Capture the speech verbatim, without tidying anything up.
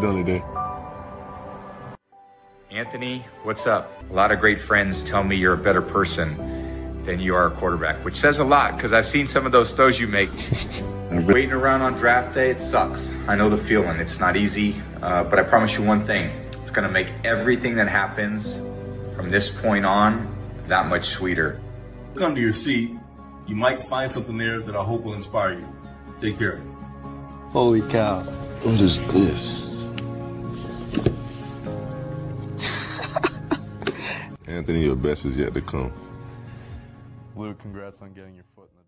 done today. Anthony, what's up? A lot of great friends tell me you're a better person than you are a quarterback, which says a lot because I've seen some of those throws you make. Waiting around on draft day, it sucks. I know the feeling. It's not easy, uh, but I promise you one thing. It's going to make everything that happens from this point on that much sweeter. Look under your seat. You might find something there that I hope will inspire you. Take care. Holy cow. What is this? Anthony, your best is yet to come. Lou, congrats on getting your foot in